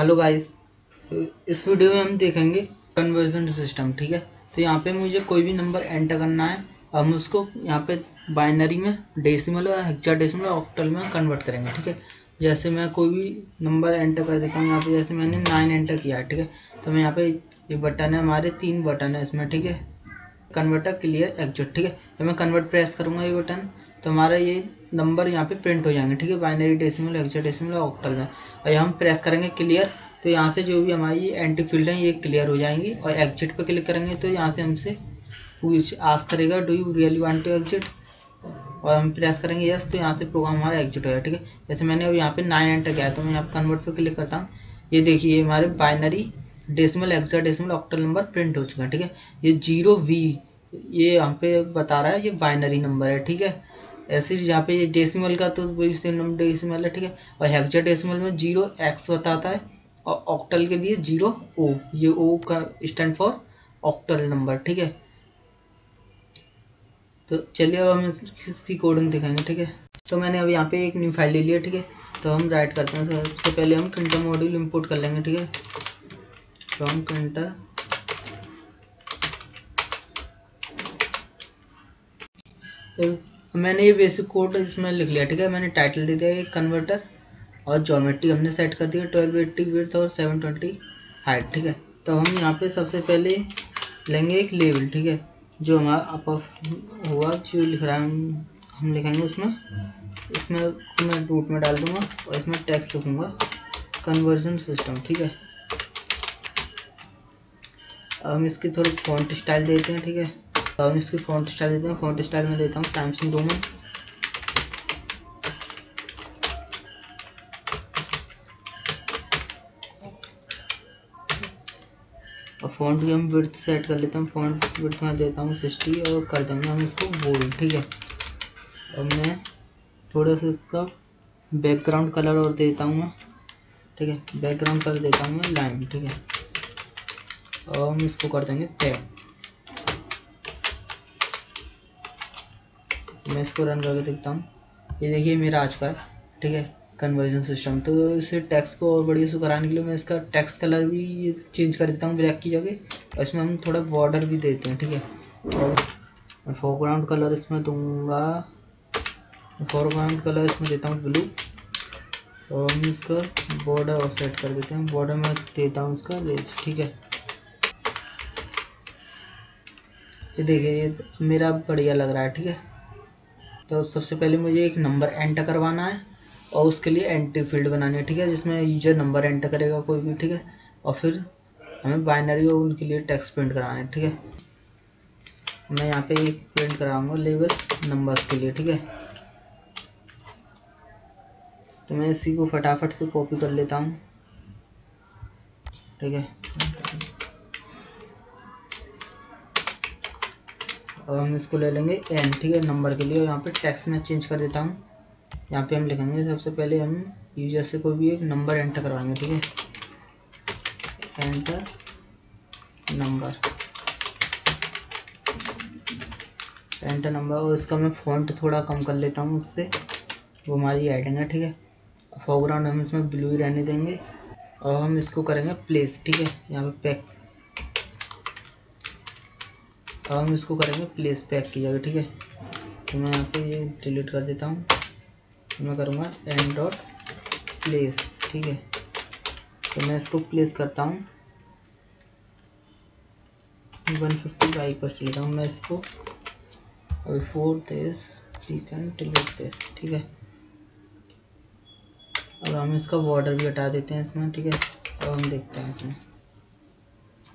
Hello guys, इस video में हम देखेंगे कन्वर्जन सिस्टम। ठीक है, तो यहाँ पे मुझे कोई भी नंबर एंटर करना है। हम उसको यहाँ पे बाइनरी में, डेसिमल, हेक्साडेसिमल, ऑक्टल में कन्वर्ट करेंगे। ठीक है, जैसे मैं कोई भी नंबर एंटर कर देता हूँ। यहाँ पे जैसे मैंने 9 एंटर किया है। ठीक है, तो मैं यहाँ पे ये बटन है, हमारे 3 बटन है इसमें। ठीक है, कन्वर्टर, क्लियर, एग्जिट। ठीक है, तो मैं कन्वर्ट प्रेस करूँगा ये बटन, तो हमारा ये नंबर यहाँ पे प्रिंट हो जाएंगे। ठीक है, बाइनरी, डेसिमल, हेक्साडेसिमल, ऑक्टल में। और हम प्रेस करेंगे क्लियर, तो यहाँ से जो भी हमारी एंट्री फील्ड है ये क्लियर हो जाएंगी। और एग्जिट पे क्लिक करेंगे तो यहाँ से हमसे पूछ आस्क करेगा, do you really want to exit. और हम प्रेस करेंगे यस, तो यहाँ से प्रोग्राम हमारा एग्जिट होगा। ठीक है, जैसे मैंने अब यहाँ पे 9 एंटर किया, तो मैं यहाँ कन्वर्ट पर क्लिक करता हूँ। ये देखिए हमारे binary, decimal, hexadecimal, octal number print हो चुका है। ठीक है, ये 0V ये हम पे बता रहा है, ये बाइनरी नंबर है। ठीक है, ऐसे यहाँ पे ये डेसिमल का तो वही सेम डेसिमल है। ठीक है, और हेक्साडेसिमल में 0X बताता है, और ऑक्टल के लिए 0O, ये O का स्टैंड फॉर ऑक्टल नंबर। ठीक है, तो चलिए अब हम इसकी कोडिंग दिखाएंगे। ठीक है, तो मैंने अब यहाँ पे एक न्यू फाइल ले लिया। ठीक है, तो हम राइट करते हैं। सबसे पहले हम कंटर मॉड्यूल इम्पोर्ट कर लेंगे। ठीक है, फ्रॉम कंटर, तो मैंने ये बेसिक कोड इसमें लिख लिया। ठीक है, मैंने टाइटल दे दिया एक कन्वर्टर, और ज्योमेट्री हमने सेट कर दी है 1280 विड्थ और 720 हाइट। ठीक है, तो हम यहाँ पे सबसे पहले लेंगे एक लेबल। ठीक है, जो हमारा अप होगा, जो लिख रहा है हम लिखेंगे उसमें, इसमें मैं रूट में डाल दूँगा, और इसमें टेक्स्ट लिखूँगा कन्वर्जन सिस्टम। ठीक है, हम इसकी थोड़ी फॉन्ट स्टाइल देते हैं। ठीक है, तो हम इसकी फॉन्ट स्टाइल देते हैं। फॉन्ट स्टाइल में देता हूँ टाइम्स न्यू रोमन। और फॉन्ट की हम विड्थ सेट कर लेता हूँ। फॉन्ट विड्थ में देता हूँ 60, और कर देंगे हम इसको बोल्ड। ठीक है, और मैं थोड़ा सा इसका बैकग्राउंड कलर और देता हूँ मैं। ठीक है, बैकग्राउंड कलर देता हूँ मैं लाइम। ठीक है, और हम इसको कर देंगे टैब। मैं इसको रन करके देखता हूँ। ये देखिए मेरा आ चुका है। ठीक है, कन्वर्जन सिस्टम। तो इसे टेक्स्ट को और बढ़िया से कराने के लिए मैं इसका टेक्स्ट कलर भी ये चेंज कर देता हूँ ब्लैक की जगह, और इसमें हम थोड़ा बॉर्डर भी देते हैं। ठीक है, और फोरग्राउंड कलर इसमें दूँगा, फोरग्राउंड कलर इसमें देता हूँ ब्लू, और हम इसका बॉर्डर और सेट कर देते हैं। बॉर्डर में देता हूँ इसका रेड। ठीक है, ये देखिए ये मेरा बढ़िया लग रहा है। ठीक है, तो सबसे पहले मुझे एक नंबर एंटर करवाना है, और उसके लिए एंट्री फील्ड बनानी है। ठीक है, जिसमें यूजर नंबर एंटर करेगा कोई भी। ठीक है, और फिर हमें बाइनरी और उनके लिए टेक्स्ट प्रिंट कराना है। ठीक है, मैं यहाँ पे एक प्रिंट कराऊंगा लेबल नंबर्स के लिए। ठीक है, तो मैं इसी को फटाफट से कॉपी कर लेता हूँ। ठीक है, अब हम इसको ले लेंगे एन। ठीक है, नंबर के लिए। यहाँ पे टेक्स्ट में चेंज कर देता हूँ। यहाँ पे हम लिखेंगे, सबसे पहले हम यूजर से कोई भी एक नंबर एंटर करवाएंगे। ठीक है, एंटर नंबर, और इसका मैं फॉन्ट थोड़ा कम कर लेता हूँ, उससे वो हमारी एडिंग है। ठीक है, फोरग्राउंड हम इसमें ब्लू ही रहने देंगे, और हम इसको करेंगे प्लेस। ठीक है, यहाँ पे पैक, अब हम इसको करेंगे प्लेस पैक की जगह। ठीक है, तो मैं यहाँ पे ये डिलीट कर देता हूँ। मैं करूँगा एन डॉट प्लेस। ठीक है, तो मैं इसको प्लेस करता हूँ 150 का आईकॉस्ट लेता हूँ मैं इसको, और 4 this we can delete this. ठीक है, अब हम इसका बॉर्डर भी हटा देते हैं इसमें। ठीक है, अब हम देखते हैं इसमें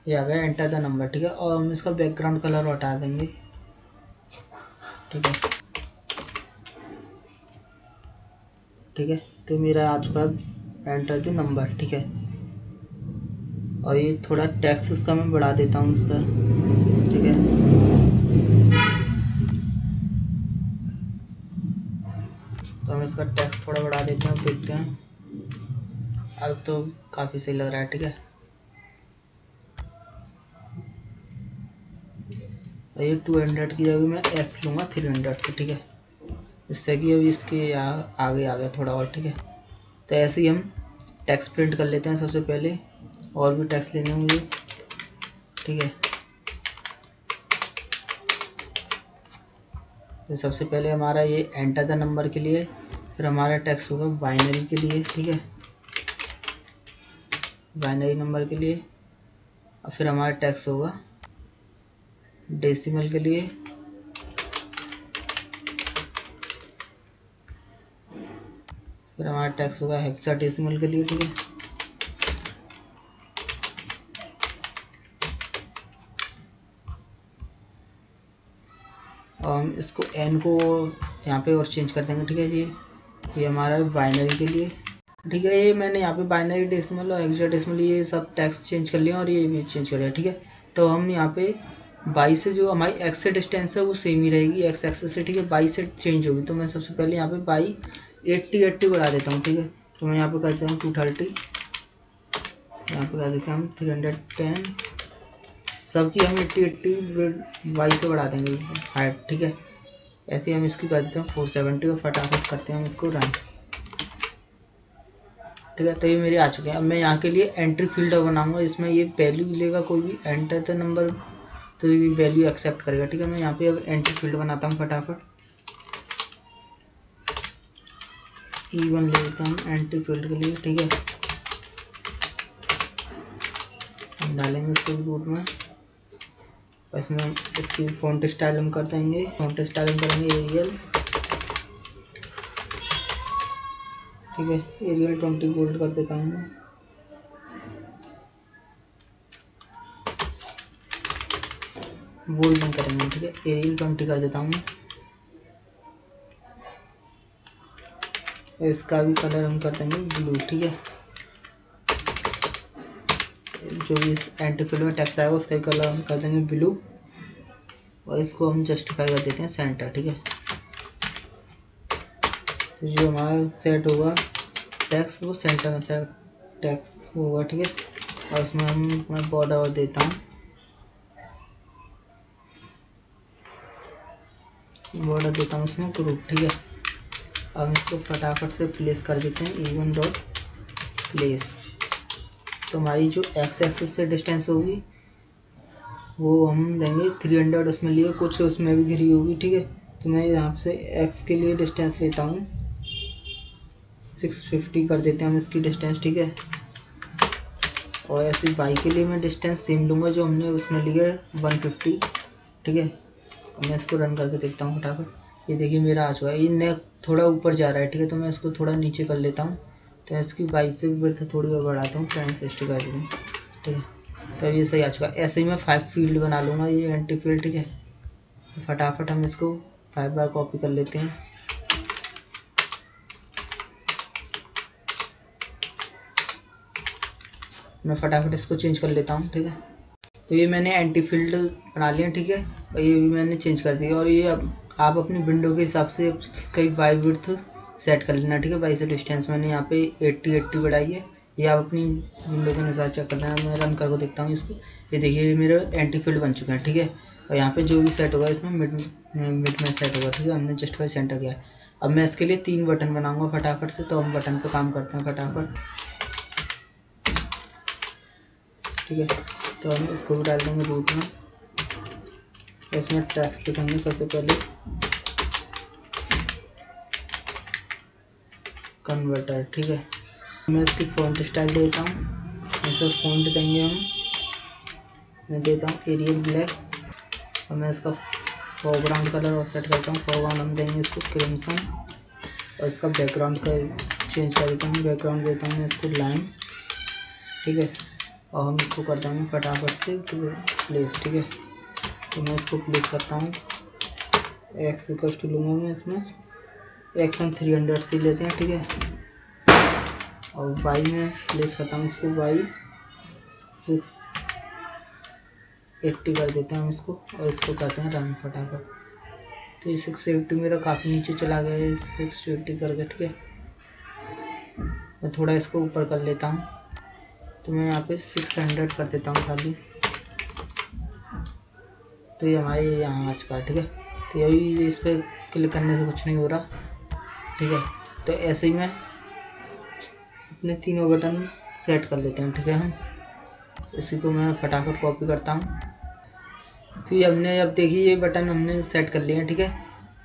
ये आ गया एंटर द नंबर। ठीक है, और हम इसका बैकग्राउंड कलर हटा देंगे। ठीक है, ठीक है, तो मेरा आ चुका है एंटर द नंबर। ठीक है, और ये थोड़ा टेक्स्ट इसका मैं बढ़ा देता हूँ इसका। ठीक है, तो हम इसका टेक्स्ट थोड़ा बढ़ा देते हैं, देखते हैं। अब तो काफ़ी सही लग रहा है। ठीक है, ये 200 की जगह मैं एक्स लूँगा 300 से। ठीक है, इससे कि अभी इसके आगे आ गया थोड़ा और। ठीक है, तो ऐसे ही हम टैक्स प्रिंट कर लेते हैं सबसे पहले, और भी टैक्स लेने होंगे। ठीक है, तो सबसे पहले हमारा ये एंटर द नंबर के लिए, फिर हमारा टैक्स होगा बाइनरी के लिए। ठीक है, बाइनरी नंबर के लिए, और फिर हमारा टैक्स होगा डेसिमल के लिए। फिर हमारा टैक्स होगा हेक्साडेसिमल के लिए। ठीक है, और हम इसको एन को यहाँ पे और चेंज कर देंगे। ठीक है, ये हमारा बाइनरी के लिए। ठीक है, ये मैंने यहाँ पे बाइनरी, डेसिमल और हेक्साडेसिमल ये सब टैक्स चेंज कर लिए, और ये भी चेंज कर लिया। ठीक है, तो हम यहाँ पे 22 से जो हमारी एक्स से डिस्टेंस है वो सेम ही रहेगी एक्स एक्सेस से। ठीक है, 22 से चेंज होगी, तो मैं सबसे पहले यहाँ पे बाई 80 बढ़ा देता हूँ। ठीक है, तो मैं यहाँ पे करता हूँ 230, यहाँ पे कर देते हैं हम 310, सबकी हम 80 बाई से बढ़ा देंगे हाइट। ठीक है, ऐसे हम इसकी कर देते हैं 470, और फटाफट करते हैं हम इसको रन। ठीक है, तो ये मेरे आ चुके हैं। अब मैं यहाँ के लिए एंट्री फील्ड बनाऊँगा, इसमें ये वैल्यू लेगा कोई भी एंटर द नंबर, तो ये वैल्यू एक्सेप्ट करेगा। ठीक है, मैं यहाँ पे अब एंट्री फील्ड बनाता हूँ फटाफट। E1 ले लेते हैं एंट्री फील्ड के लिए। ठीक है, हम डालेंगे इसको रूट में, इसमें इसकी फॉन्ट स्टाइल हम कर देंगे, एरियल। ठीक है, एरियल 20 बोल्ड कर देता हूँ मैं। बोल्ड नहीं करेंगे, ठीक है, एरियल 20 कर देता हूँ। इसका भी कलर हम कर देंगे ब्लू। ठीक है, जो भी इस एंट्री फील्ड में टैक्स आएगा उसका भी कलर हम कर देंगे ब्लू, और इसको हम जस्टिफाई कर देते हैं सेंटर। ठीक है, तो जो हमारा सेट होगा टैक्स वो सेंटर में सेट टैक्स होगा। ठीक है, और इसमें मैं बॉर्डर और देता हूँ, इसमें ग्रुप। ठीक है, अब इसको फटाफट से प्लेस कर देते हैं E1 डॉट प्लेस। तो हमारी जो एक्स एक्सिस से डिस्टेंस होगी वो हम लेंगे 300, उसमें लिए कुछ उसमें भी घिरी होगी। ठीक है, तो मैं यहाँ से एक्स के लिए डिस्टेंस लेता हूँ 650 कर देते हैं हम इसकी डिस्टेंस। ठीक है, और ऐसे वाई के लिए मैं डिस्टेंस सेम लूँगा जो हमने उसमें लिए 150। ठीक है, मैं इसको रन करके देखता हूँ फटाफट। ये देखिए मेरा आ चुका है, ये नेक थोड़ा ऊपर जा रहा है। ठीक है, तो मैं इसको थोड़ा नीचे कर लेता हूँ, तो इसकी बाइक से फिर से थोड़ी और बढ़ाता हूँ, 360 कर देंगे। ठीक है, तो ये सही आ चुका है। ऐसे ही मैं 5 फील्ड बना लूँगा, ये एंटी फील्ड। ठीक है, तो फटाफट हम इसको 5 बार कॉपी कर लेते हैं। मैं फटाफट इसको चेंज कर लेता हूँ। ठीक है, तो ये मैंने एंटी फील्ड बना लिया। ठीक है, और ये भी मैंने चेंज कर दिया, और ये आप अपनी विंडो के हिसाब से कई बाई विड्थ सेट कर लेना। ठीक है, बाई से डिस्टेंस मैंने यहाँ पे 80 बढ़ाई है, ये आप अपनी विंडो के अनुसार चेक कर लेना। मैं रन करके देखता हूँ इसको। ये देखिए ये मेरा एंटी फील्ड बन चुका है। ठीक है, और यहाँ पे जो भी सेट होगा इसमें मिड में सेट होगा। ठीक है, हमने जस्टिफाई सेंटर किया है। अब मैं इसके लिए 3 बटन बनाऊँगा फटाफट से, तो हम बटन पर काम करते हैं फटाफट। ठीक है, तो हम इसको भी डाल देंगे रूट में, और इसमें टैक्स लिखेंगे सबसे पहले कन्वर्टर। ठीक है, मैं इसकी फॉन्ट स्टाइल देता हूँ, इसमें फॉन्ट देंगे हम, मैं देता हूँ एरियल ब्लैक, और मैं इसका फोरग्राउंड कलर और सेट करता हूँ। फोरग्राउंड हम देंगे इसको क्रिम्सन, और इसका बैकग्राउंड का चेंज कर देता हूँ। बैकग्राउंड देता हूँ मैं इसको लाइम। ठीक है, और हम इसको कर देंगे फटाफट से प्लेस। ठीक है, तो मैं इसको प्लेस करता हूँ, एक्स इक्वल टू लूँगा मैं, इसमें एक्स हम 300 से लेते हैं। ठीक है, और वाई में प्लेस करता हूँ इसको, वाई 680 कर देते हैं हम इसको, और इसको करते हैं रन फटाफट। तो ये 680 मेरा काफ़ी नीचे चला गया है, 680 करके। ठीक है, मैं थोड़ा इसको ऊपर कर लेता हूँ, तो मैं यहाँ पे 600 कर देता हूँ खाली। तो ये हमारे यहाँ आ चुका है। ठीक है, तो ये अभी इस पर क्लिक करने से कुछ नहीं हो रहा। ठीक है, तो ऐसे ही मैं अपने तीनों बटन सेट कर लेते हैं। ठीक है, इसी को मैं फटाफट कॉपी करता हूँ। तो ये हमने अब देखिए ये बटन हमने सेट कर लिए हैं। ठीक है,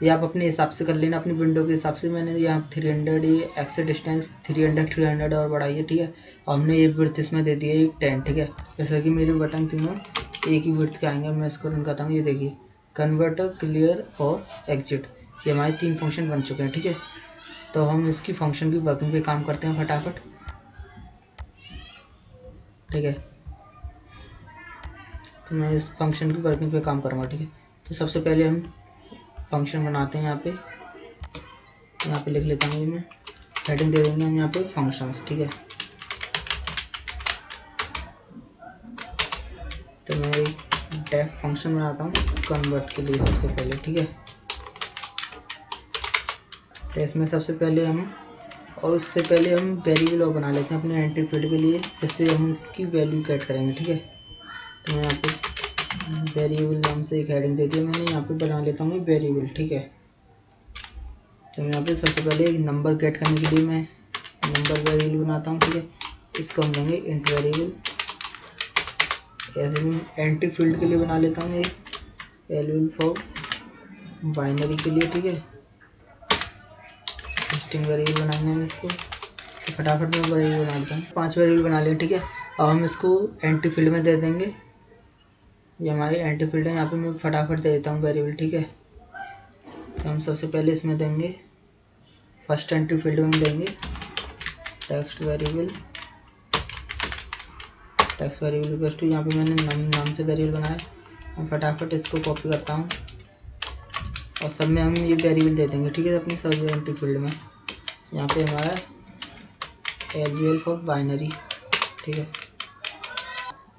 ये आप अपने हिसाब से कर लेना, अपनी विंडो के हिसाब से। मैंने यहाँ 300 ये एक्स डिस्टेंस 300 और बढ़ाइए। ठीक है, और हमने ये विड्थ इसमें दे दी है 10। ठीक है, जैसा कि मेरे बटन तीनों एक ही विड्थ के आएंगे। मैं इसको रन करता हूँ, ये देखिए कन्वर्टर, क्लियर और एग्जिट, ये हमारे तीन फंक्शन बन चुके हैं। ठीक है, तो हम इसकी फंक्शन की वर्किंग पे काम करते हैं फटाफट। ठीक है, तो मैं इस फंक्शन की वर्किंग पे काम करूँगा। ठीक है, तो सबसे पहले हम फंक्शन बनाते हैं। यहाँ पे लिख लेता हूँ, ये मैं हेडिंग दे देंगे हम यहाँ पे फंक्शंस। ठीक है, तो मैं एक डेफ फंक्शन बनाता हूँ कन्वर्ट के लिए सबसे पहले। ठीक है, तो इसमें सबसे पहले हम, और उससे पहले हम वेरिएबल और बना लेते हैं अपने एंट्री फील्ड के लिए, जिससे हम उसकी वैल्यू कैट करेंगे। ठीक है, तो मैं यहाँ पे वेरिएबल नाम से एक हेडिंग दे दी मैंने, यहाँ पे बना लेता हूँ वेरिएबल। ठीक है, तो मैं यहाँ पे सबसे पहले एक नंबर गेट करने के लिए मैं नंबर वेरिएबल बनाता हूँ। ठीक है, इसको हम लेंगे इंट वेरिएबल। ऐसे भी एंट्री फील्ड के लिए बना लेता हूँ एक वेरिएबल फॉर बाइनरी के लिए। ठीक है, स्ट्रिंग वेरिएबल बनाएंगे हम इसको। तो फटाफट में वेरिएबल बना लेता हूँ, 5 वेरिएबल बना लें। ठीक है, अब हम इसको एंट्री फील्ड में दे देंगे, ये हमारी एंट्री फील्ड है। यहाँ पे मैं फटाफट दे देता हूँ वेरिएबल। ठीक है, तो हम सबसे पहले इसमें देंगे फर्स्ट एंट्री फील्ड में देंगे text variable. Text variable equals to, यहाँ पे मैंने नाम से वेरिएबल बनाया। हम फटाफट इसको कॉपी करता हूँ और सब में हम ये वेरिएबल दे देंगे। ठीक है, अपने सब एंट्री फील्ड में यहाँ पर हमारा एलवीएल फॉर बाइनरी। ठीक है,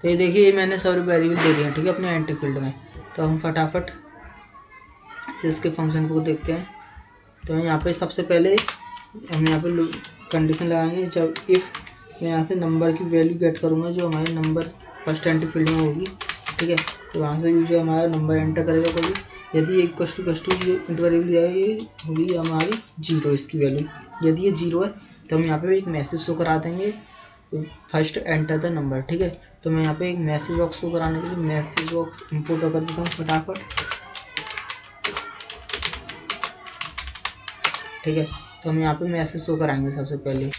तो ये देखिए ये मैंने सारे वेरिएबल दे दिए हैं। ठीक है, अपने एंट्री फील्ड में। तो हम फटाफट से इसके फंक्शन को देखते हैं। तो यहाँ पे सबसे पहले हम यहाँ पे कंडीशन लगाएंगे, जब इफ़ मैं यहाँ से नंबर की वैल्यू गेट करूँगा जो हमारे नंबर फर्स्ट एंट्री फील्ड में होगी। ठीक है, तो वहाँ से जो हमारा नंबर एंटर करेगा कभी, यदि एक कस्टू जो इंट वेरिएबल दिया है ये होगी हमारी 0, इसकी वैल्यू यदि ये 0 है तो हम यहाँ पर एक मैसेज शो करा देंगे फर्स्ट एंटर द नंबर। ठीक है, तो मैं यहाँ पे एक मैसेज बॉक्स को कराने के लिए मैसेज बॉक्स इंपोर्ट कर देता हूँ फटाफट। ठीक है, तो हम यहाँ पे मैसेज शो कराएंगे सबसे पहले।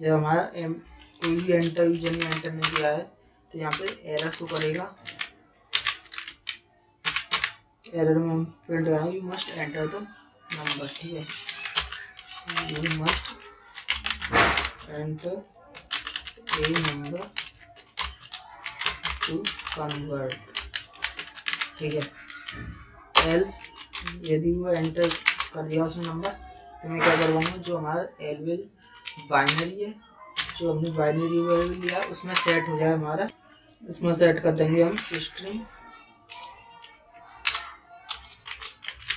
जब हमारा कोई भी एंटर यूजर ने एंटर नहीं किया है तो यहाँ पे एरर शो करेगा। एरर में हम प्रिंट कराएंगे you must enter the number. ठीक है, you must enter A number to convert। ठीक है, एल्स यदि वो एंटर कर दिया उसने नंबर तो मैं क्या करवाऊँगा, जो हमारा एलवीएल बाइनरी है जो हमने बाइनरी वेरिएबल लिया उसमें सेट हो जाए हमारा, उसमें सेट कर देंगे हम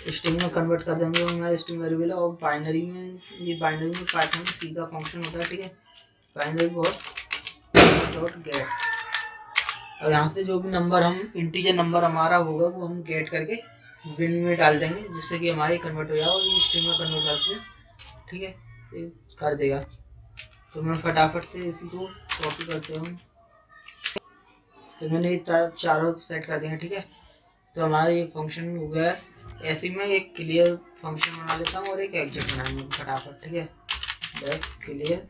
स्ट्रिंग में कन्वर्ट कर देंगे हमारा स्ट्रिंग वेरिएबल। और बाइनरी में, ये बाइनरी में पाइथन में सीधा फंक्शन होता है। ठीक है, बाइनरी बहुत डॉट गेट। अब यहाँ से जो भी नंबर हम इंटीजर नंबर हमारा होगा वो हम गेट करके विन में डाल देंगे, जिससे कि हमारे कन्वर्ट हो जाए और ये स्ट्रिंग में कन्वर्ट कर दें। ठीक है, ये कर देगा। तो मैं फटाफट से इसी को कॉपी करते हूँ। तो मैंने चारों सेट कर दिया। ठीक है, तो हमारा ये फंक्शन हो गया। ऐसे में एक क्लियर फंक्शन बना लेता हूँ और एक एग्जिट बनाएंगे फटाफट। ठीक है, क्लियर,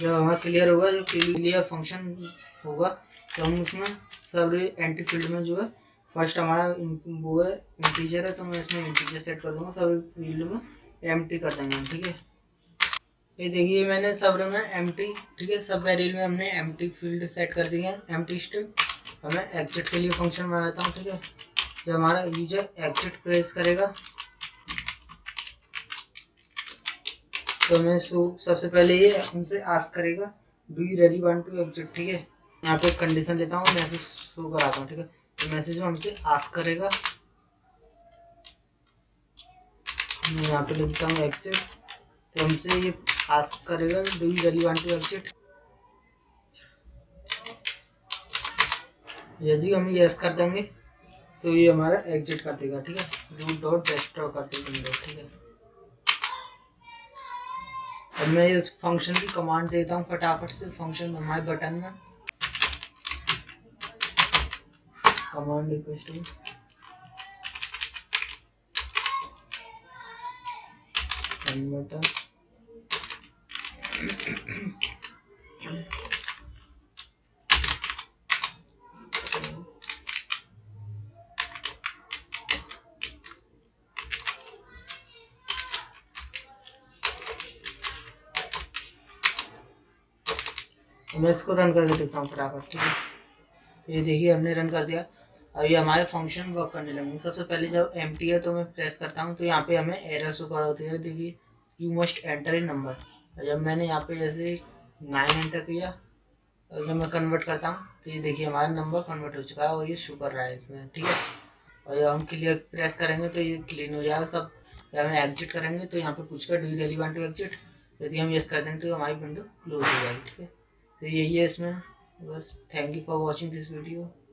जब हमारा क्लियर होगा, जो क्लियर फंक्शन होगा तो हम उसमें सब एंट्री फील्ड में जो है फर्स्ट हमारा वो है इंटीजर है, तो मैं इसमें इंटीजर सेट कर दूँगा, सब फील्ड में एम्प्टी कर देंगे। ठीक है, ये देखिए मैंने सब में एम्प्टी। ठीक है, सब वेरिएबल में हमने एम्प्टी फील्ड सेट कर दी है, एम्प्टी स्ट्रिंग। अब मैं एग्जिट के लिए फंक्शन बना लेता हूँ। ठीक है, जब हमारा यूजर एग्जिट प्रेस करेगा तो मैं सबसे पहले ये हमसे आस्क करेगा do you really want to exit. ठीक है, यहाँ पे कंडीशन देता हूँ, मैसेज शो कराता हूँ। ठीक है, तो मैसेज में हमसे आस्क करेगा, मैं यहाँ पे लिखता हूँ एग्जिट। तो हमसे ये आस्क करेगा do you really want to exit. यदि हम यस कर देंगे तो ये हमारा एग्जिट कर देगा। ठीक है, डू डॉट डेस्ट्रॉय कर देगा। ठीक है, अब मैं इस फंक्शन की कमांड देता हूँ फटाफट से। फंक्शन हमारे बटन में कमांड रिक्वेस्ट हूँ, मैं इसको रन करके देखता हूँ फटाफट। ठीक है, ये देखिए हमने रन कर दिया। अब ये हमारे फंक्शन वर्क करने लगेंगे। सबसे पहले जब एम्प्टी है तो मैं प्रेस करता हूँ तो यहाँ पे हमें एरर शो कर होती है। देखिए you must enter a number, जब मैंने यहाँ पे जैसे 9 एंटर किया और जब मैं कन्वर्ट करता हूँ तो ये देखिए हमारा नंबर कन्वर्ट हो चुका है और ये शो कर रहा है इसमें। ठीक है, और जब हम क्लियर प्रेस करेंगे तो ये क्लीन हो जाएगा सब। जब हम एग्जिट करेंगे तो यहाँ पर पूछकर do you really want to exit, यदि हम येस कर देंगे तो हमारी विंडो क्लोज हो जाएगी। ठीक है, तो यही है इसमें बस। Thank you for watching this video.